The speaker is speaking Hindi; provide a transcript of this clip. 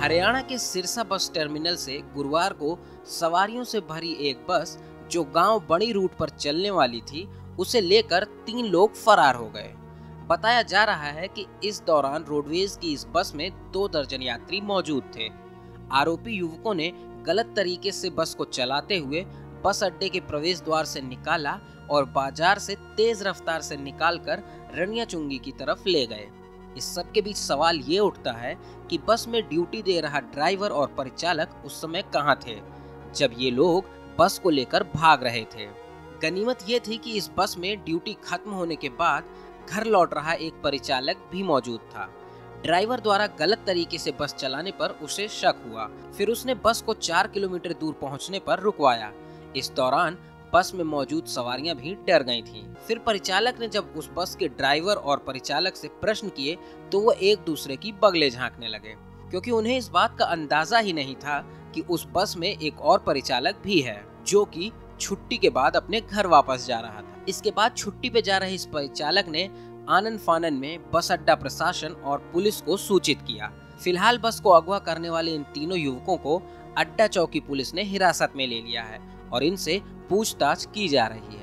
हरियाणा के सिरसा बस टर्मिनल से गुरुवार को सवारियों से भरी एक बस जो गांव बड़ी रूट पर चलने वाली थी, उसे लेकर 3 लोग फरार हो गए। बताया जा रहा है कि इस दौरान रोडवेज की इस बस में 2 दर्जन यात्री मौजूद थे। आरोपी युवकों ने गलत तरीके से बस को चलाते हुए बस अड्डे के प्रवेश द्वार से निकाला और बाजार से तेज रफ्तार से निकालकर रनियाचुंगी की तरफ ले गए। इस सब के बीच सवाल ये उठता है कि बस में ड्यूटी दे रहा ड्राइवर और परिचालक उस समय कहां थे, जब ये लोग बस को लेकर भाग रहे थे। गनीमत ये थी कि इस बस में ड्यूटी खत्म होने के बाद घर लौट रहा एक परिचालक भी मौजूद था। ड्राइवर द्वारा गलत तरीके से बस चलाने पर उसे शक हुआ, फिर उसने बस को 4 किलोमीटर दूर पहुँचने पर रुकवाया। इस दौरान बस में मौजूद सवारियां भी डर गई थीं। फिर परिचालक ने जब उस बस के ड्राइवर और परिचालक से प्रश्न किए तो वो एक दूसरे की बगले झांकने लगे, क्योंकि उन्हें इस बात का अंदाजा ही नहीं था कि उस बस में एक और परिचालक भी है जो कि छुट्टी के बाद अपने घर वापस जा रहा था। इसके बाद छुट्टी पे जा रहे इस परिचालक ने आनन फानन में बस अड्डा प्रशासन और पुलिस को सूचित किया। फिलहाल बस को अगवा करने वाले इन तीनों युवकों को अड्डा चौकी पुलिस ने हिरासत में ले लिया है और इनसे पूछताछ की जा रही है।